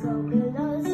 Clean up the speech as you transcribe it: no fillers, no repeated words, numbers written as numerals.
So close.